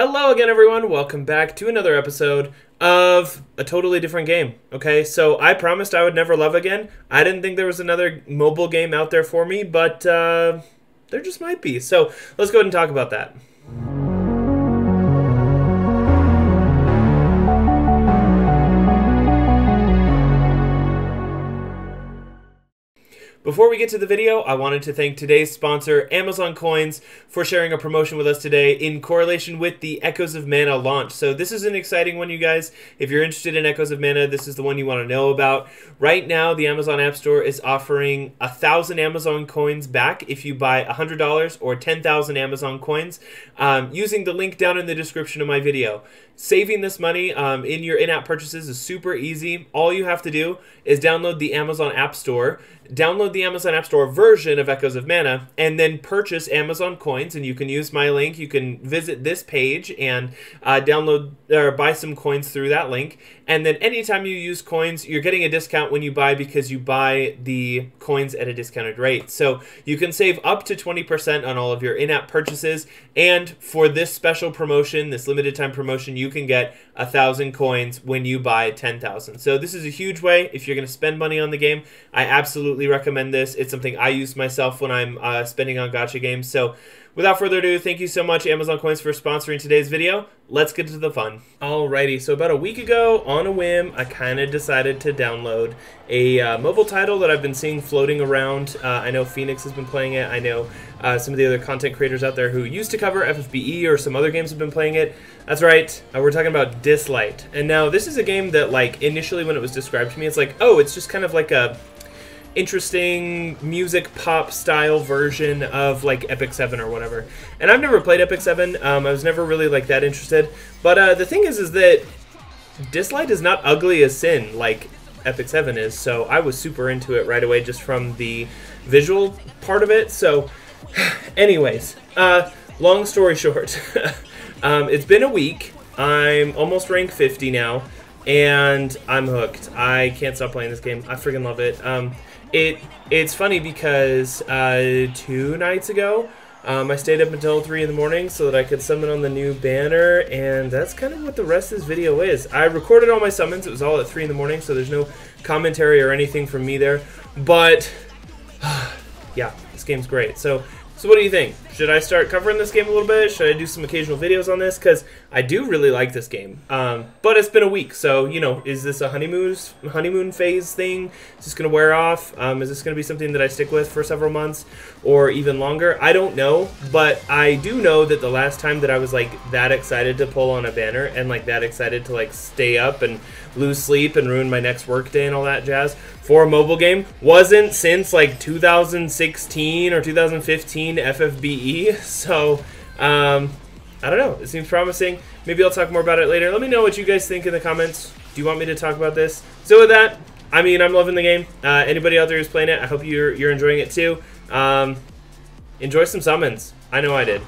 Hello again, everyone. Welcome back to another episode of a totally different game. Okay, so I promised I would never love again. I didn't think there was another mobile game out there for me, but there just might be. So let's go ahead and talk about that. Before we get to the video, I wanted to thank today's sponsor, Amazon Coins, for sharing a promotion with us today in correlation with the Echoes of Mana launch. So this is an exciting one, you guys. If you're interested in Echoes of Mana, this is the one you want to know about. Right now, the Amazon Appstore is offering 1,000 Amazon Coins back if you buy $100 or 10,000 Amazon Coins using the link down in the description of my video. Saving this money in your in-app purchases is super easy. All you have to do is download the Amazon Appstore, download the Amazon Appstore version of Echoes of Mana, and then purchase Amazon Coins, and you can use my link. You can visit this page and download or buy some coins through that link. And then anytime you use coins, you're getting a discount when you buy because you buy the coins at a discounted rate. So you can save up to 20% on all of your in-app purchases. And for this special promotion, this limited time promotion, you can get 1,000 coins when you buy 10,000. So this is a huge way. If you're going to spend money on the game, I absolutely recommend this. It's something I use myself when I'm spending on gacha games. So without further ado, thank you so much, Amazon Coins, for sponsoring today's video. Let's get to the fun. Alrighty, so about a week ago, on a whim, I kind of decided to download a mobile title that I've been seeing floating around. I know Phoenix has been playing it. I know some of the other content creators out there who used to cover FFBE or some other games have been playing it. That's right, we're talking about Dislyte. And now, this is a game that, like, initially when it was described to me, it's like, oh, it's just kind of like a interesting music pop style version of like Epic Seven or whatever, and I've never played Epic Seven. I was never really like that interested, but the thing is that Dislyte is not ugly as sin like Epic Seven is, so I was super into it right away just from the visual part of it. So anyways, long story short, it's been a week. I'm almost rank 50 now and I'm hooked. I can't stop playing this game. I freaking love it. It's funny because 2 nights ago, I stayed up until 3 in the morning so that I could summon on the new banner, and that's kind of what the rest of this video is. I recorded all my summons. It was all at 3 in the morning, so there's no commentary or anything from me there. But yeah, this game's great. So what do you think? Should I start covering this game a little bit? Should I do some occasional videos on this? Because I do really like this game. But it's been a week, so, you know, is this a honeymoon phase thing? Is this going to wear off? Is this going to be something that I stick with for several months or even longer? I don't know, but I do know that the last time that I was, like, that excited to pull on a banner and, like, that excited to, like, stay up and lose sleep and ruin my next work day and all that jazz for a mobile game wasn't since, like, 2016 or 2015 FFBE. So, I don't know. It seems promising. Maybe I'll talk more about it later. Let me know what you guys think in the comments. Do you want me to talk about this? So with that, I mean, I'm loving the game. Anybody out there who's playing it, I hope you're enjoying it too. Enjoy some summons. I know I did.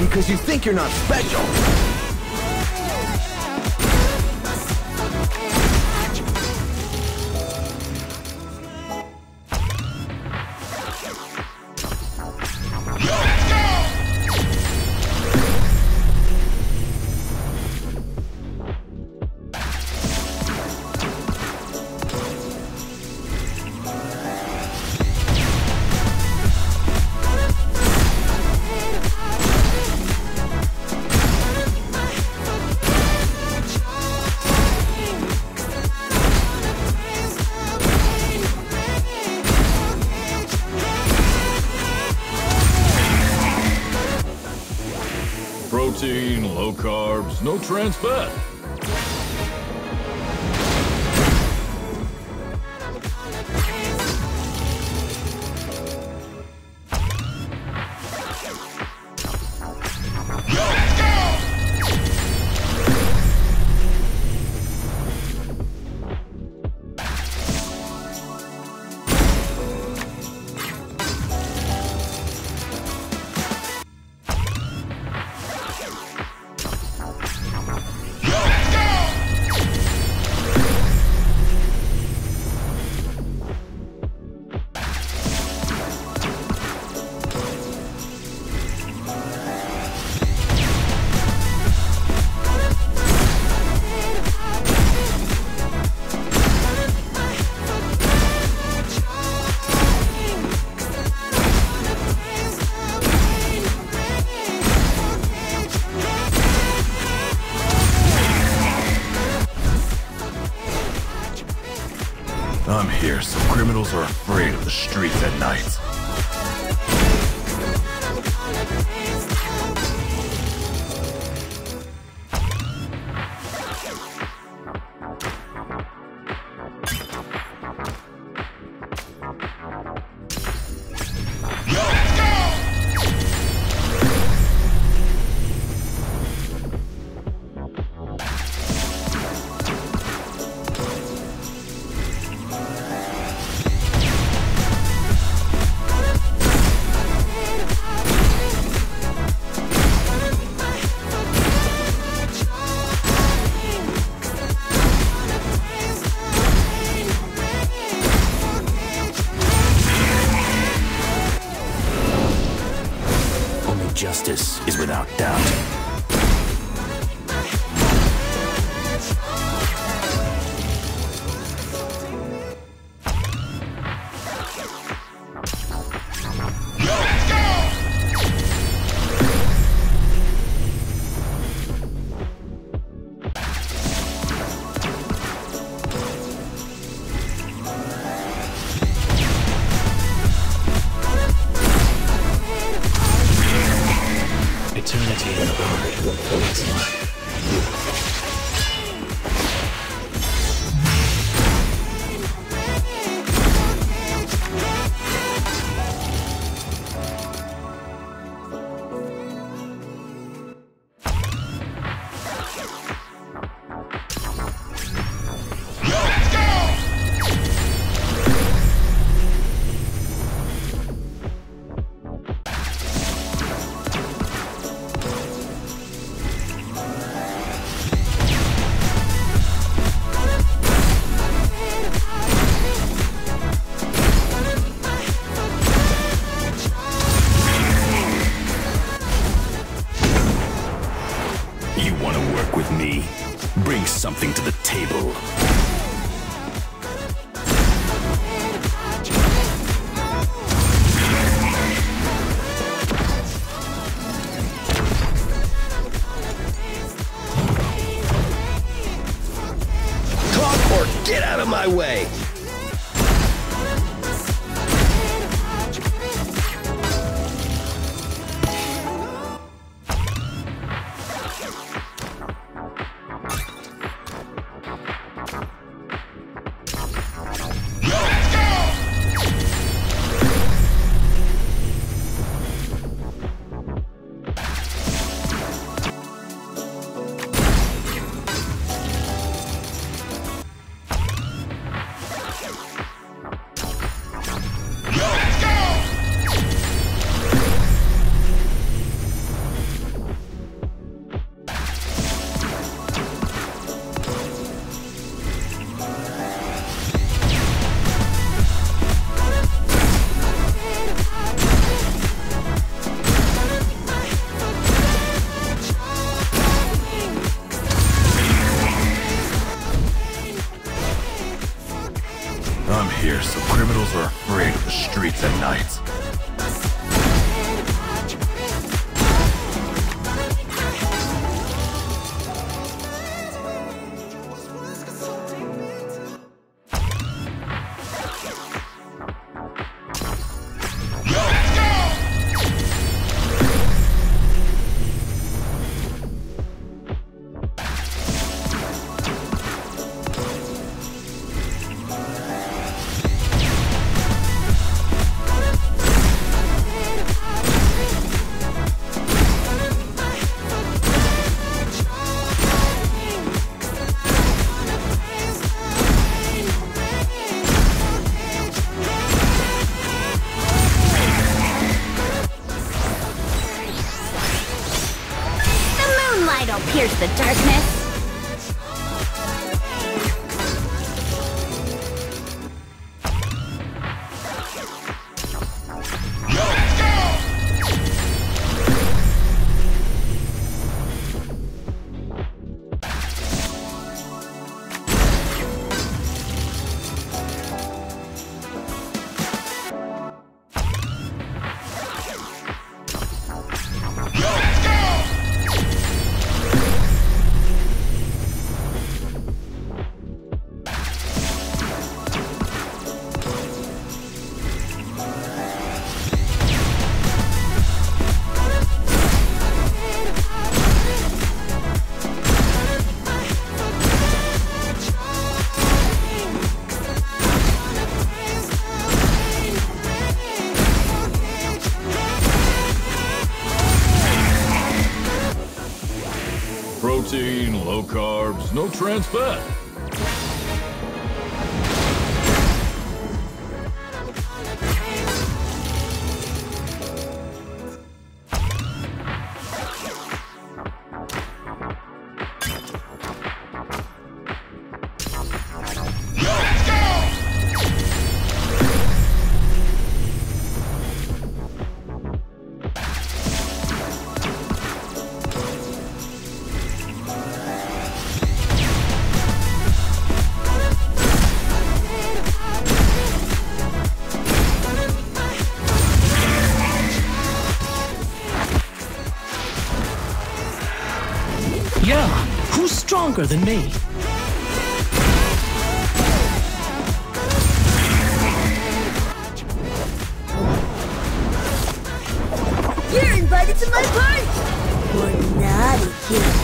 because you think you're not special. Protein, low carbs, no trans fat. I'm here so criminals are afraid of the streets at night. Justice is without doubt. Eternity and glory will fill its life. You want to work with me? Bring something to the table. Talk or get out of my way! here, so criminals are afraid of the streets at night. Pierce the darkness. Protein, low carbs, no trans fat. Who's stronger than me? You're invited to my party! You're not a kid.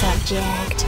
Subject.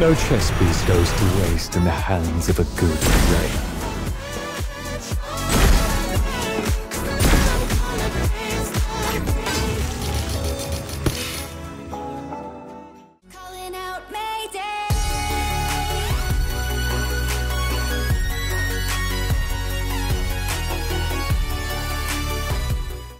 No chess piece goes to waste in the hands of a good player.